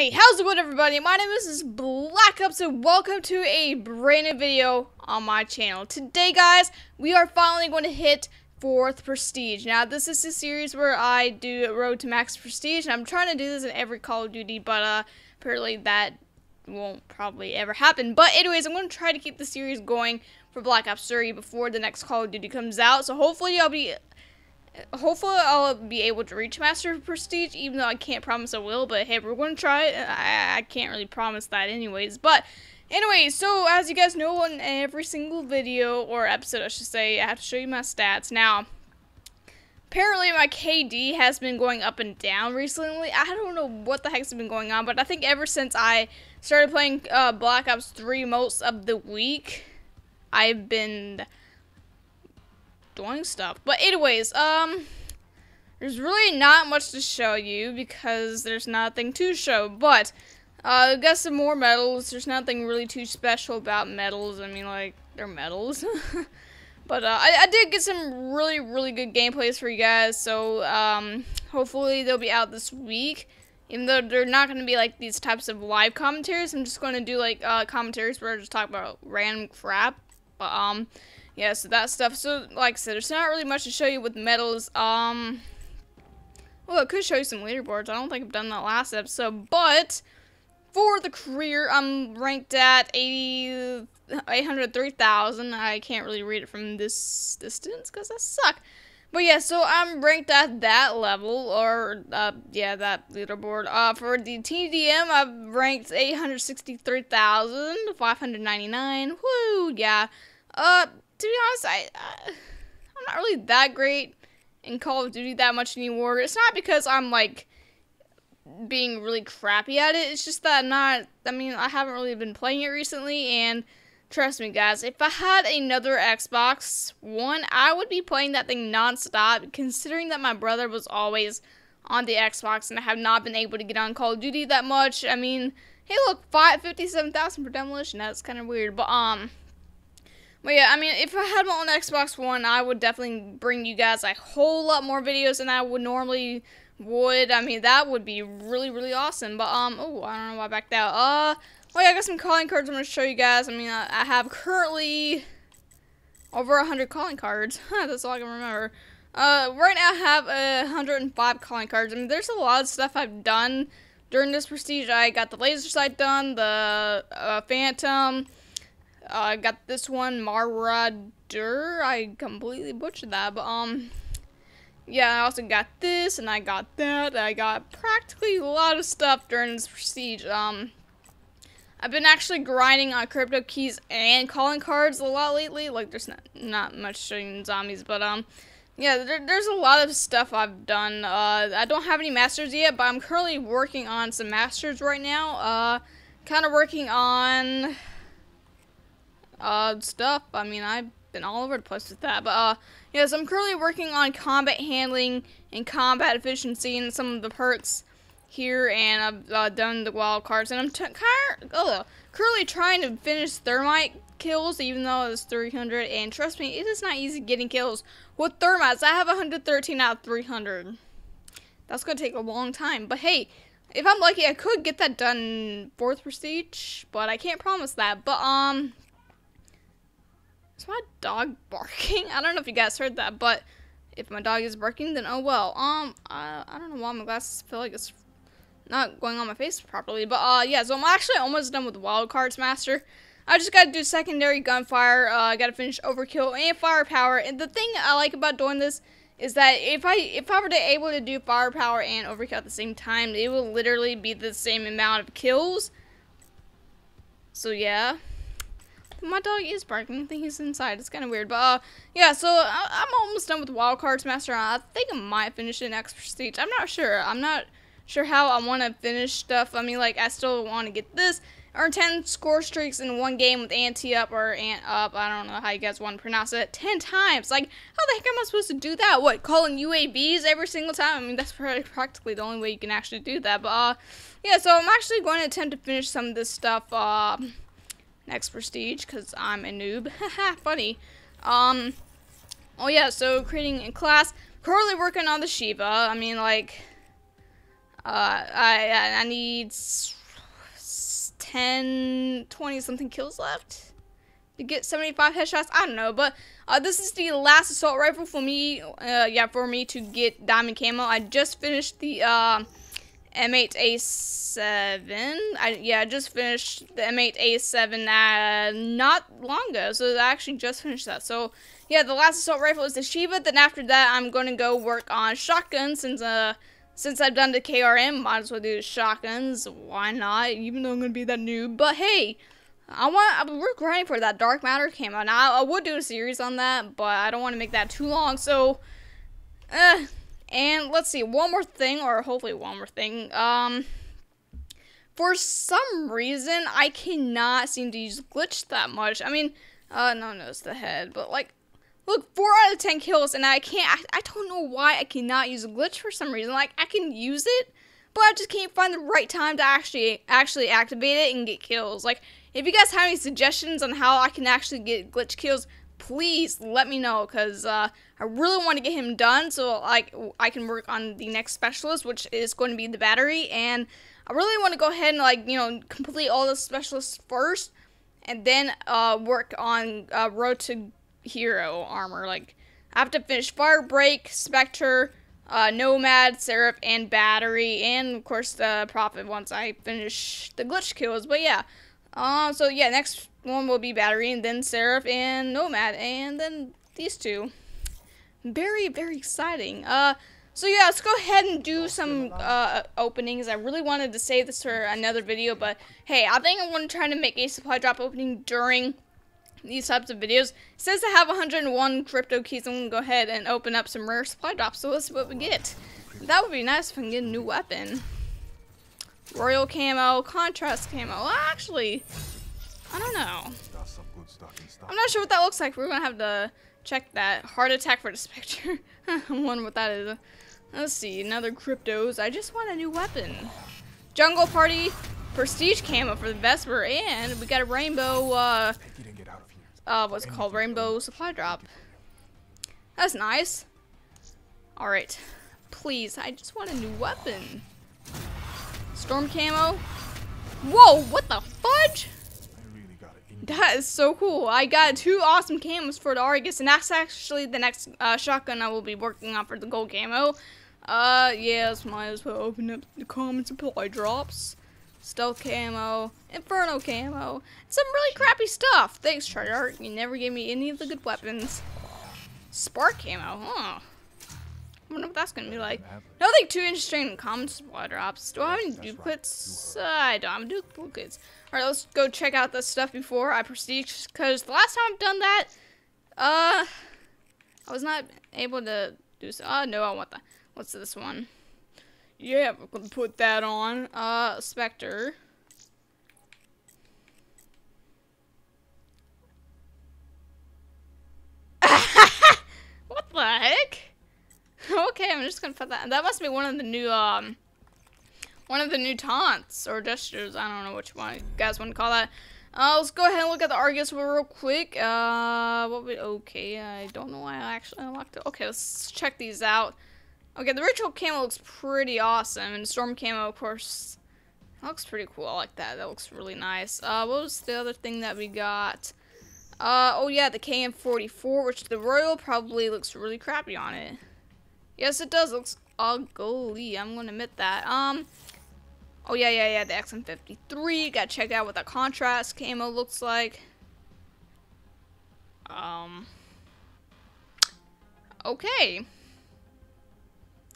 Hey, how's it going, everybody? My name is Black Ops and welcome to a brand new video on my channel. Today, guys, we are finally going to hit 4th Prestige. Now, this is the series where I do Road to Max Prestige, and I'm trying to do this in every Call of Duty, but apparently that won't probably ever happen. But anyways, I'm going to try to keep the series going for Black Ops 3 before the next Call of Duty comes out, so hopefully I'll be able to reach Master of Prestige, even though I can't promise I will, but hey, we're going to try it. I can't really promise that anyways, but anyways, so as you guys know, in every single video, or episode I should say, I have to show you my stats. Now, apparently my KD has been going up and down recently. I don't know what the heck's been going on, but I think ever since I started playing Black Ops 3 most of the week, I've been doing stuff. But anyways, there's really not much to show you because there's nothing to show, but I got some more medals. There's nothing really too special about medals. I mean, like, they're medals. But I did get some really good gameplays for you guys, so hopefully they'll be out this week. Even though they're not going to be like these types of live commentaries, I'm just going to do like commentaries where I just talk about random crap. But yeah, so that stuff. So, like I said, there's not really much to show you with medals. Well, I could show you some leaderboards. I don't think I've done that last episode. But for the career, I'm ranked at 803,000. I can't really read it from this distance because I suck. But yeah, so I'm ranked at that level, or yeah, that leaderboard. For the TDM, I've ranked 863,599. Woo, yeah. To be honest, I'm not really that great in Call of Duty that much anymore. It's not because I'm, like, being really crappy at it. It's just that I'm not, I mean, I haven't really been playing it recently, and trust me, guys, if I had another Xbox One, I would be playing that thing nonstop, considering that my brother was always on the Xbox, and I have not been able to get on Call of Duty that much. I mean, hey, look, 57,000 for demolition. That's kind of weird, but, But yeah, I mean, if I had my own Xbox One, I would definitely bring you guys a whole lot more videos than I would normally would. I mean, that would be really awesome. But, oh, I don't know why I backed out. Well, yeah, I got some calling cards I'm going to show you guys. I mean, I have currently over 100 calling cards. That's all I can remember. Right now I have 105 calling cards. I mean, there's a lot of stuff I've done during this Prestige. I got the laser sight done, the Phantom. I got this one, Marauder. I completely butchered that, but, yeah, I also got this, and I got that. I got practically a lot of stuff during this Prestige. I've been actually grinding on crypto keys and calling cards a lot lately. Like, there's not much showing zombies, but, yeah, there's a lot of stuff I've done. I don't have any masters yet, but I'm currently working on some masters right now. Kind of working on stuff. I mean, I've been all over the place with that, but, yeah, so I'm currently working on combat handling and combat efficiency and some of the perks here, and I've, done the wild cards, and I'm currently trying to finish thermite kills, even though it's 300, and trust me, it is not easy getting kills with thermites. I have 113 out of 300. That's gonna take a long time, but hey, if I'm lucky, I could get that done in 4th Prestige, but I can't promise that, but, is my dog barking? I don't know if you guys heard that, but if my dog is barking, then oh well. I don't know why my glasses feel like it's not going on my face properly, but yeah, so I'm actually almost done with wild cards master. I just gotta do secondary gunfire. I gotta finish overkill and firepower. And the thing I like about doing this is that if I were able to do firepower and overkill at the same time, it will literally be the same amount of kills. So yeah. My dog is barking. I think he's inside. It's kind of weird, but yeah. So I'm almost done with wild cards master. I think I might finish it next Prestige. I'm not sure. I'm not sure how I want to finish stuff. I mean, like, I still want to get this. Earn 10 score streaks in one game with anti up or ant up. I don't know how you guys want to pronounce it. 10 times. Like, how the heck am I supposed to do that? What, calling UAVs every single time? I mean, that's practically the only way you can actually do that. But yeah. So I'm actually going to attempt to finish some of this stuff. Next Prestige, because I'm a noob. Haha, funny. Oh yeah, so creating a class. Currently working on the Shiva. I mean, like, I need 10, 20 something kills left to get 75 headshots. I don't know, but this is the last assault rifle for me. Yeah, for me to get diamond camo. I just finished the M8A7. I just finished the M8A7 not long ago, so I actually just finished that. So yeah, the last assault rifle is the Shiva. Then after that, I'm going to go work on shotguns since I've done the KRM. Might as well do shotguns. Why not? Even though I'm going to be that noob, but hey, we're grinding for that Dark Matter camo. Now I would do a series on that, but I don't want to make that too long. So, and let's see, one more thing, or hopefully one more thing. For some reason, I cannot seem to use Glitch that much. I mean, no, it's the head, but like, look, 4 out of 10 kills, and I can't. I don't know why I cannot use Glitch for some reason. Like, I can use it, but I just can't find the right time to actually activate it and get kills. Like, if you guys have any suggestions on how I can actually get Glitch kills, please let me know, because I really want to get him done so like I can work on the next specialist, which is going to be the Battery. And I really want to go ahead and, like, you know, complete all the specialists first, and then work on Road to Hero armor. Like, I have to finish Firebreak, Spectre, Nomad, Seraph, and Battery, and of course the Prophet once I finish the Glitch kills. But yeah, so yeah, next one will be Battery, and then Seraph and Nomad, and then these two. Very, very exciting. So yeah, let's go ahead and do some openings. I really wanted to save this for another video, but hey, I think I'm going to try to make a supply drop opening during these types of videos. It says I have 101 crypto keys. I'm going to go ahead and open up some rare supply drops, so let's see what we get. That would be nice if I can get a new weapon. Royal camo, contrast camo. Well, actually, I don't know. I'm not sure what that looks like. We're gonna have to check that. Heart attack for the Spectre. I wonder what that is. Let's see, another cryptos. I just want a new weapon. Jungle party, prestige camo for the Vesper, and we got a rainbow. What's it called? Rainbow supply drop. That's nice. All right, please. I just want a new weapon. Storm camo. Whoa! What the fudge? That is so cool. I got 2 awesome camos for the Argus, and that's actually the next shotgun I will be working on for the gold camo. Yes, might as well open up the common supply drops. Stealth camo, inferno camo, some really crappy stuff. Thanks, Treyarch. You never gave me any of the good weapons. Spark camo, huh? I wonder what that's gonna be like. Nothing too interesting in common supply drops. Do I have any duplicates? I don't have duplicates. Alright, let's go check out the stuff before I prestige, because the last time I've done that, I was not able to do so. No, I want that. What's this one? Yeah, we're gonna put that on. Spectre. What the heck? Okay, I'm just gonna put that. That must be one of the new taunts or gestures. I don't know which one you guys want to call that. Let's go ahead and look at the Argus real quick. Okay, I don't know why I actually unlocked it. Okay, let's check these out. Okay, the ritual camo looks pretty awesome, and storm camo, of course, that looks pretty cool. I like that. That looks really nice. What was the other thing that we got? Oh yeah, the KM54, which the Royal probably looks really crappy on it. Yes, it does. Looks ugly. I'm gonna admit that. Oh yeah. The XM53. Gotta check out what the contrast camo looks like. Okay. I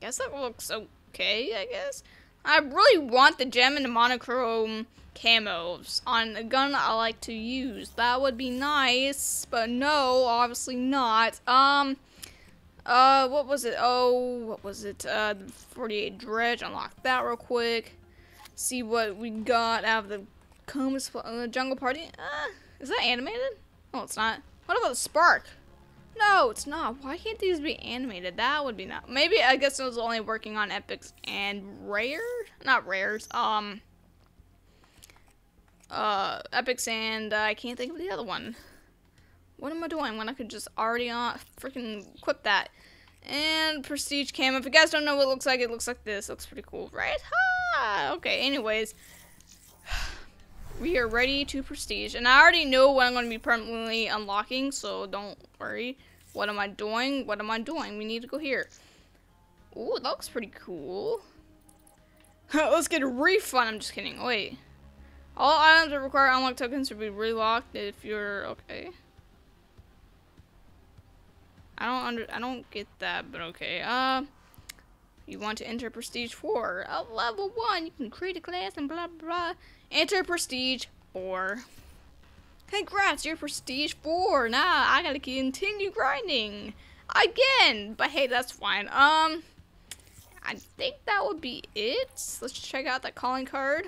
guess that looks okay. I guess. I really want the gem and the monochrome camos on a gun I like to use. That would be nice, but no, obviously not. What was it? The 48 Dredge. Unlock that real quick. See what we got out of the comas, jungle party. Is that animated? No, it's not. What about the spark? No, it's not. Why can't these be animated? That would be not. Maybe I guess it was only working on epics and rare, not rares. Epics and I can't think of the other one. What am I doing when I could just already freaking equip that? And Prestige cam. If you guys don't know what it looks like this. Looks pretty cool, right? Ha! Okay, anyways. We are ready to Prestige. And I already know what I'm going to be permanently unlocking, so don't worry. What am I doing? What am I doing? We need to go here. Ooh, that looks pretty cool. Let's get a refund. I'm just kidding. Wait. All items that require unlock tokens will be relocked if you're okay. I don't get that, but okay. You want to enter Prestige 4. At level 1, you can create a class and blah, blah, blah. Enter Prestige 4. Congrats, you're Prestige 4. Now, I gotta continue grinding. Again! But hey, that's fine. I think that would be it. Let's check out that calling card.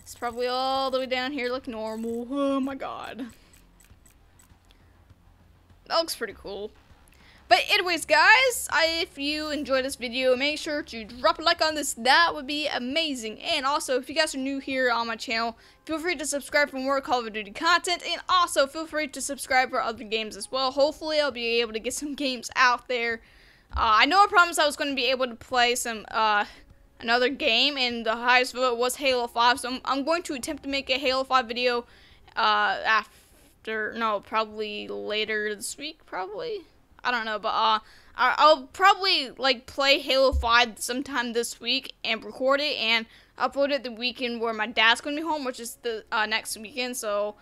It's probably all the way down here like normal. Oh my god. That looks pretty cool. But anyways, guys, if you enjoyed this video, make sure to drop a like on this. That would be amazing. And also, if you guys are new here on my channel, feel free to subscribe for more Call of Duty content. And also, feel free to subscribe for other games as well. Hopefully, I'll be able to get some games out there. I know I promised I was going to be able to play some another game, and the highest vote was Halo 5. So I'm going to attempt to make a Halo 5 video probably later this week, probably. I don't know, but I'll probably like play Halo 5 sometime this week and record it and upload it the weekend where my dad's gonna be home, which is the next weekend. So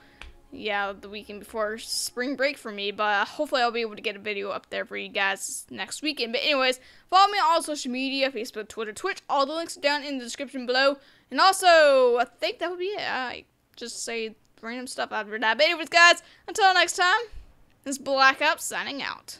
yeah, the weekend before spring break for me. But hopefully I'll be able to get a video up there for you guys next weekend. But anyways, follow me on all social media: Facebook, Twitter, Twitch. All the links are down in the description below. And also, I think that would be it. I just say random stuff after that. But anyways, guys, until next time, this is Black Ops signing out.